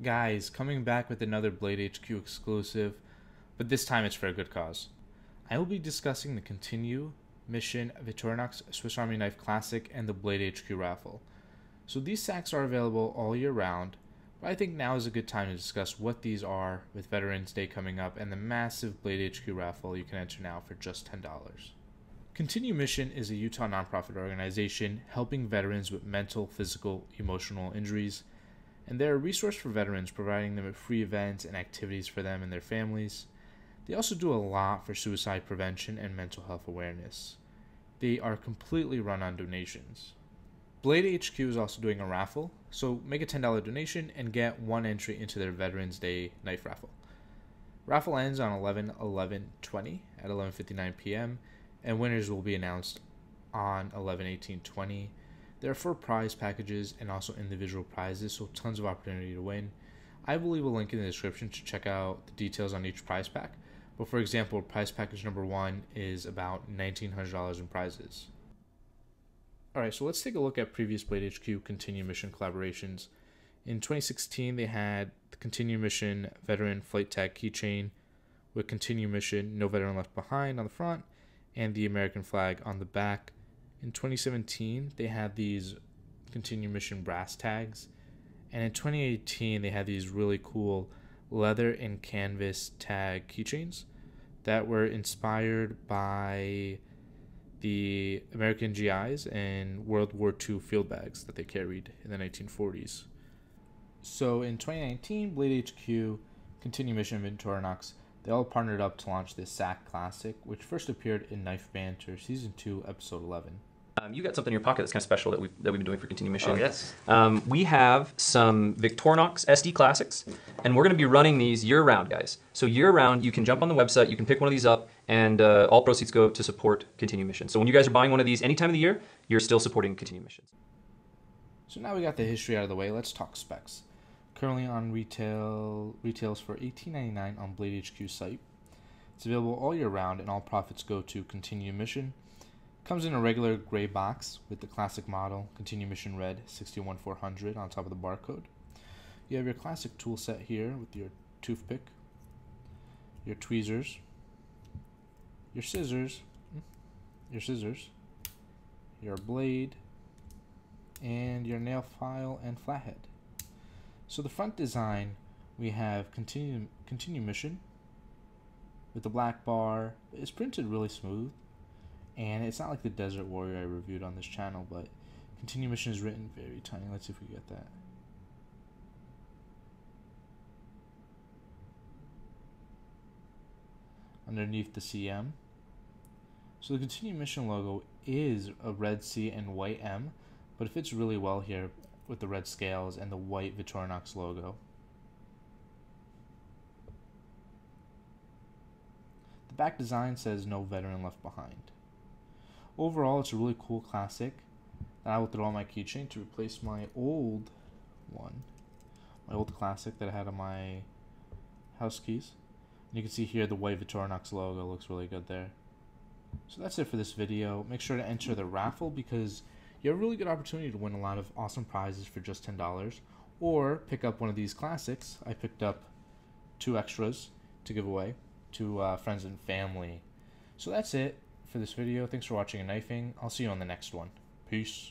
Guys, coming back with another Blade HQ exclusive, but this time it's for a good cause. I will be discussing the Continue Mission Victorinox Swiss Army Knife Classic and the Blade HQ raffle. So these sacks are available all year round, but I think now is a good time to discuss what these are with Veterans Day coming up and the massive Blade HQ raffle you can enter now for just $10. Continue Mission is a Utah nonprofit organization helping veterans with mental, physical, emotional injuries, and they're a resource for veterans, providing them with free events and activities for them and their families. They also do a lot for suicide prevention and mental health awareness. They are completely run on donations. Blade HQ is also doing a raffle, so make a $10 donation and get one entry into their Veterans Day knife raffle. Raffle ends on 11/11/20 at 11:59 p.m. and winners will be announced on 11/18/20. There are 4 prize packages and also individual prizes, so tons of opportunity to win. I will leave a link in the description to check out the details on each prize pack, but for example, prize package number 1 is about $1,900 in prizes. Alright, so let's take a look at previous Blade HQ Continue Mission collaborations. In 2016, they had the Continue Mission Veteran Flight Tag Keychain with Continue Mission No Veteran Left Behind on the front, and the American flag on the back. In 2017, they had these Continue Mission brass tags. And in 2018, they had these really cool leather and canvas tag keychains that were inspired by the American GIs and World War II field bags that they carried in the 1940s. So in 2019, Blade HQ, Continue Mission, Victorinox, they all partnered up to launch this sack classic, which first appeared in Knife Banter, Season 2, Episode 11. You got something in your pocket that's kind of special that we've been doing for Continue Mission. Oh, yes. We have some Victorinox SD Classics, and we're going to be running these year-round, guys. So year-round, you can jump on the website, you can pick one of these up, and all proceeds go to support Continue Mission. So when you guys are buying one of these any time of the year, you're still supporting Continue Mission. So now we got the history out of the way, let's talk specs. Currently on retails for $18.99 on Blade HQ site. It's available all year round and all profits go to Continue Mission. Comes in a regular gray box with the classic model, Continue Mission Red 61400 on top of the barcode. You have your classic tool set here with your toothpick, your tweezers, your scissors, your blade, and your nail file and flathead. So the front design, we have Continue Mission with the black bar. It's printed really smooth, and it's not like the Desert Warrior I reviewed on this channel, but Continue Mission is written very tiny. Let's see if we get that. Underneath the CM. So the Continue Mission logo is a red C and white M, but it fits really well here with the red scales and the white Victorinox logo. The back design says No Veteran Left Behind. Overall, it's a really cool classic that I will throw on my keychain to replace my old one, my old classic that I had on my house keys. And you can see here the white Victorinox logo looks really good there. So that's it for this video. Make sure to enter the raffle because you have a really good opportunity to win a lot of awesome prizes for just $10, or pick up one of these classics. I picked up 2 extras to give away to friends and family. So that's it for this video. Thanks for watching and knifing. I'll see you on the next one. Peace.